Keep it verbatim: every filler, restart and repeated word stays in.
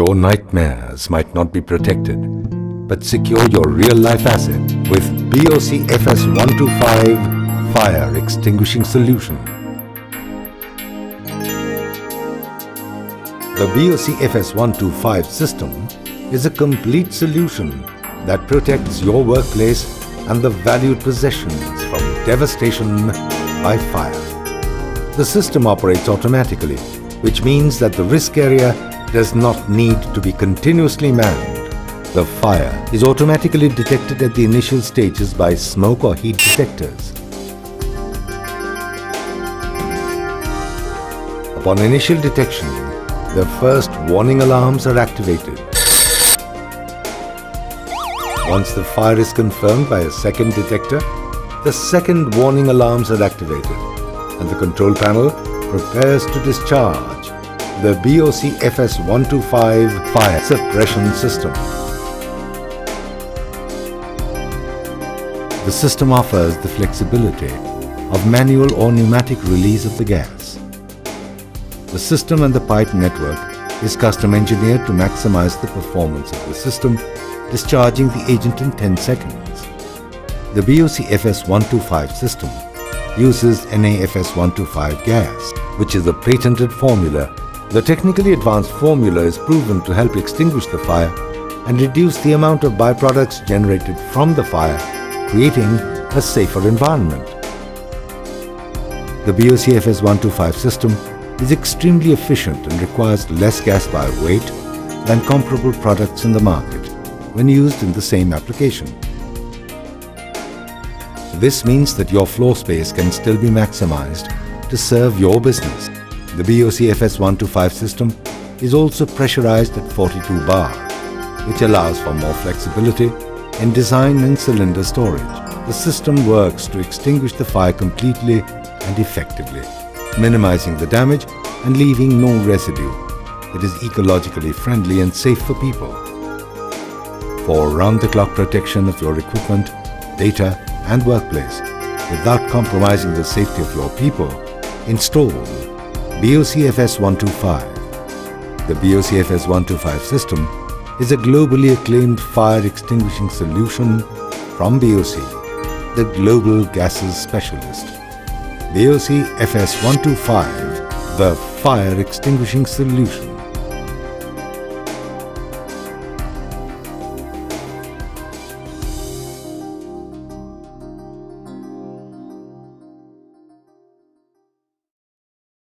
Your nightmares might not be protected, but secure your real-life asset with B O C F S one twenty-five Fire Extinguishing Solution. The B O C F S one twenty-five system is a complete solution that protects your workplace and the valued possessions from devastation by fire. The system operates automatically, which means that the risk area does not need to be continuously manned. The fire is automatically detected at the initial stages by smoke or heat detectors. Upon initial detection, the first warning alarms are activated. Once the fire is confirmed by a second detector, the second warning alarms are activated and the control panel prepares to discharge the B O C F S one twenty-five Fire Suppression System. The system offers the flexibility of manual or pneumatic release of the gas. The system and the pipe network is custom engineered to maximize the performance of the system, discharging the agent in ten seconds. The B O C F S one twenty-five system uses N A F S one twenty-five gas, which is a patented formula. The technically advanced formula is proven to help extinguish the fire and reduce the amount of byproducts generated from the fire, creating a safer environment. The B O C F S one twenty-five system is extremely efficient and requires less gas by weight than comparable products in the market when used in the same application. This means that your floor space can still be maximized to serve your business. The B O C F S one twenty-five system is also pressurized at forty-two bar, which allows for more flexibility in design and cylinder storage. The system works to extinguish the fire completely and effectively, minimizing the damage and leaving no residue. It is ecologically friendly and safe for people. For round-the-clock protection of your equipment, data and workplace, without compromising the safety of your people, install B O C F S one twenty-five. The B O C F S one twenty-five system is a globally acclaimed fire extinguishing solution from B O C, the global gases specialist. B O C F S one twenty-five, the fire extinguishing solution.